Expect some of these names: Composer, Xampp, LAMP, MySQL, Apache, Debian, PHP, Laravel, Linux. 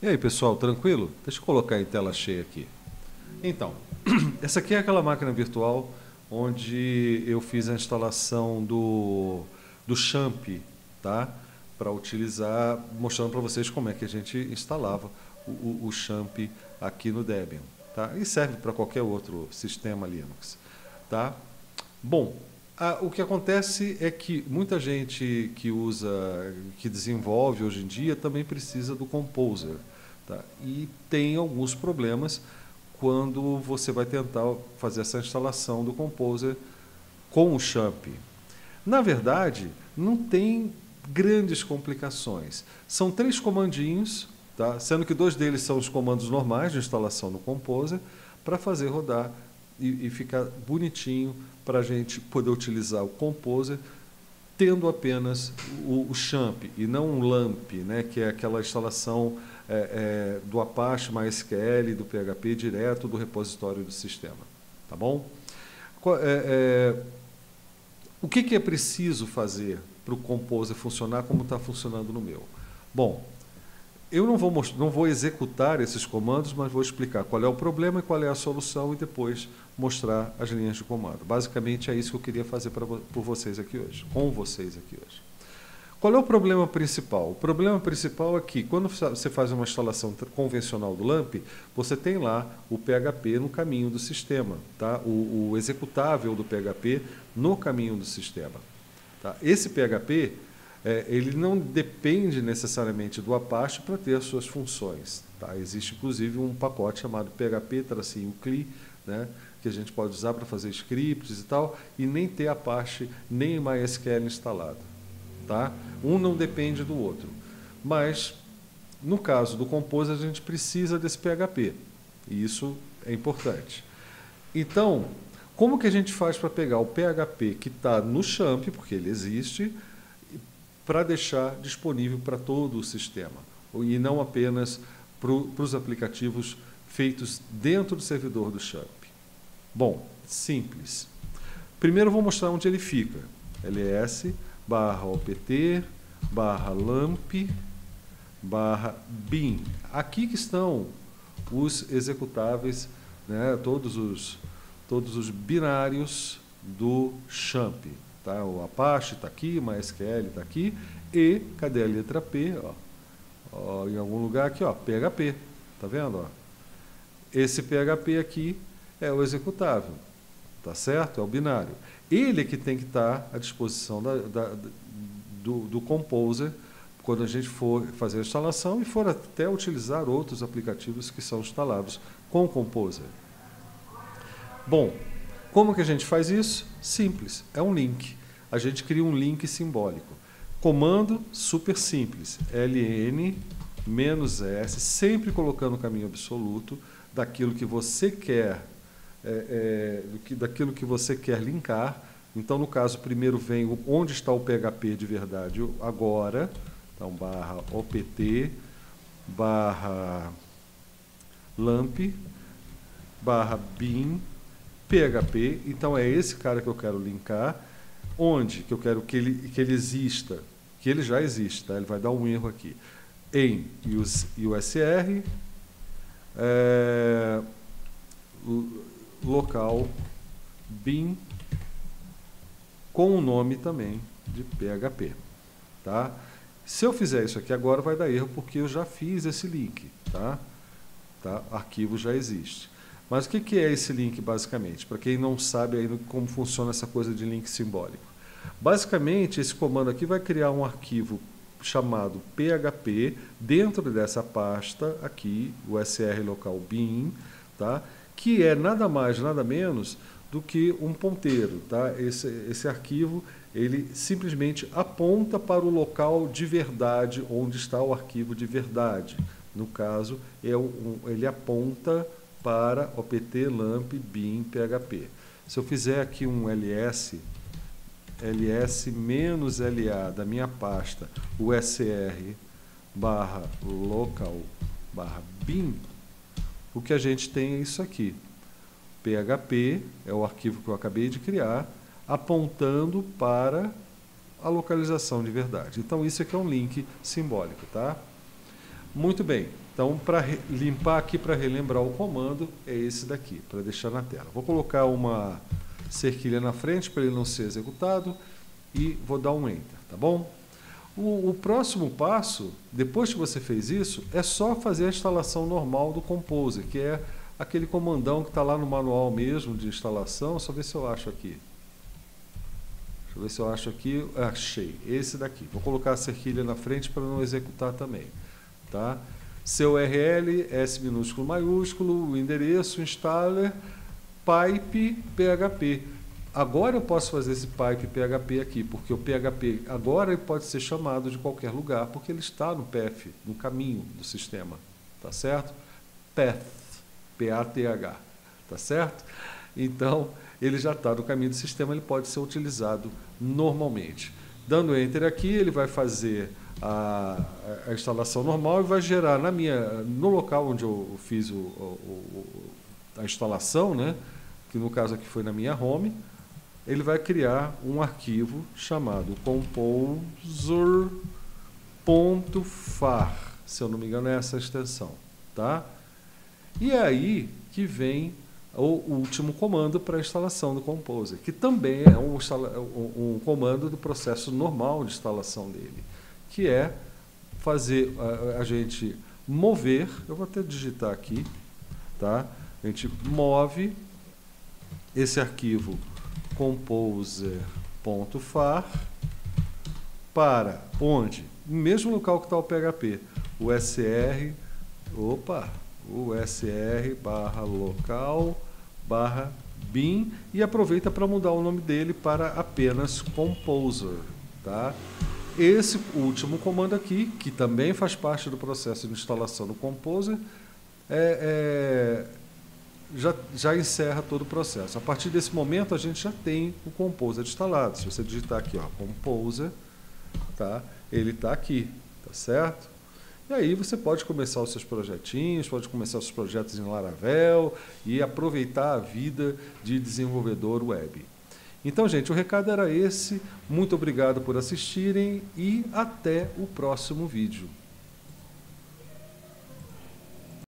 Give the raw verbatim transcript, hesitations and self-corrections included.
E aí pessoal, tranquilo? Deixa eu colocar em tela cheia aqui. Então, essa aqui é aquela máquina virtual onde eu fiz a instalação do, do Xampp, tá? Para utilizar, mostrando para vocês como é que a gente instalava o, o, o Xampp aqui no Debian, tá? E serve para qualquer outro sistema Linux, tá? Bom, a, o que acontece é que muita gente que usa, que desenvolve hoje em dia também precisa do Composer, tá? E tem alguns problemas quando você vai tentar fazer essa instalação do Composer com o Xampp. Na verdade, não tem grandes complicações. São três comandinhos, tá? Sendo que dois deles são os comandos normais de instalação no Composer, para fazer rodar e, e ficar bonitinho para a gente poder utilizar o Composer tendo apenas o, o Xampp e não um LAMP, né? Que é aquela instalação É, é, do Apache, MySQL, do P H P direto do repositório do sistema, tá bom? É, é, o que, que é preciso fazer para o Composer funcionar como está funcionando no meu? Bom, eu não vou, não vou executar esses comandos, mas vou explicar qual é o problema e qual é a solução e depois mostrar as linhas de comando. Basicamente é isso que eu queria fazer pra, por vocês aqui hoje, com vocês aqui hoje. Qual é o problema principal? O problema principal é que quando você faz uma instalação convencional do LAMP, você tem lá o P H P no caminho do sistema, tá? O, o executável do P H P no caminho do sistema, tá? Esse P H P é, ele não depende necessariamente do Apache para ter as suas funções, tá? Existe inclusive um pacote chamado P H P C L I, né? Que a gente pode usar para fazer scripts e tal, e nem ter Apache nem MySQL instalado, tá? Um não depende do outro, mas no caso do Composer a gente precisa desse P H P e isso é importante. Então, como que a gente faz para pegar o P H P que está no Xampp, porque ele existe, para deixar disponível para todo o sistema e não apenas para os aplicativos feitos dentro do servidor do Xampp? Bom, simples. Primeiro eu vou mostrar onde ele fica. L S barra opt, barra lamp, barra bin. Aqui que estão os executáveis, né, todos, os, todos os binários do Xampp. Tá? O Apache está aqui, o MySQL está aqui, e cadê a letra P? Ó, ó, em algum lugar aqui, ó, P H P. Está vendo? Ó? Esse P H P aqui é o executável, tá certo? É o binário. Ele é que tem que estar à disposição da, da, do, do Composer quando a gente for fazer a instalação e for até utilizar outros aplicativos que são instalados com o Composer. Bom, como que a gente faz isso? Simples, é um link. A gente cria um link simbólico. Comando super simples, L N menos S, sempre colocando o caminho absoluto daquilo que você quer É, é, daquilo que você quer linkar. Então, no caso, primeiro vem onde está o P H P de verdade agora. Então, barra opt, barra lamp, barra bin, P H P. Então, é esse cara que eu quero linkar. Onde que eu quero que ele, que ele exista? Que ele já existe, tá? Ele vai dar um erro aqui. Em U S R, é, o, local bin com o nome também de P H P, tá? Se eu fizer isso aqui agora vai dar erro porque eu já fiz esse link, tá? Tá? Arquivo já existe. Mas o que que é esse link basicamente? Para quem não sabe ainda como funciona essa coisa de link simbólico. Basicamente esse comando aqui vai criar um arquivo chamado P H P dentro dessa pasta aqui, U S R local bin, tá? Que é nada mais, nada menos do que um ponteiro, tá? Esse, esse arquivo, ele simplesmente aponta para o local de verdade, onde está o arquivo de verdade. No caso, é um, ele aponta para opt, lamp, bin, P H P. Se eu fizer aqui um ls, ls-la da minha pasta, usr barra local barra bin, o que a gente tem é isso aqui, P H P, é o arquivo que eu acabei de criar, apontando para a localização de verdade. Então, isso aqui é um link simbólico, tá? Muito bem, Então, para limpar aqui, para relembrar o comando, é esse daqui, para deixar na tela. Vou colocar uma cerquilha na frente para ele não ser executado e vou dar um Enter, tá bom? O, o próximo passo, depois que você fez isso, é só fazer a instalação normal do Composer, que é aquele comandão que está lá no manual mesmo de instalação. Só ver se eu acho aqui. Deixa eu ver se eu acho aqui. Achei, esse daqui. Vou colocar a cerquilha na frente para não executar também, tá? Seu U R L, S minúsculo maiúsculo, o endereço, installer, pipe, P H P. Agora eu posso fazer esse pipe P H P aqui, porque o P H P agora pode ser chamado de qualquer lugar, porque ele está no path, no caminho do sistema, tá certo? Path, P A T H, tá certo? Então, ele já está no caminho do sistema, ele pode ser utilizado normalmente. Dando Enter aqui, ele vai fazer a, a instalação normal e vai gerar na minha, no local onde eu fiz o, o, a instalação, né? Que no caso aqui foi na minha home, ele vai criar um arquivo chamado composer.far, se eu não me engano é essa a extensão, tá? E é aí que vem o último comando para a instalação do Composer, que também é um, um comando do processo normal de instalação dele, que é fazer a, a gente mover, eu vou até digitar aqui, tá? A gente move esse arquivo composer.far para onde? No mesmo local que está o P H P, o S R, opa, o S R barra local barra bin, e aproveita para mudar o nome dele para apenas Composer, tá? Esse último comando aqui, que também faz parte do processo de instalação do Composer, é, é Já, já encerra todo o processo. A partir desse momento a gente já tem o Composer instalado. Se você digitar aqui, ó, Composer, tá? Ele está aqui, tá certo? E aí você pode começar os seus projetinhos, pode começar os seus projetos em Laravel e aproveitar a vida de desenvolvedor web. Então, gente, o recado era esse. Muito obrigado por assistirem e até o próximo vídeo.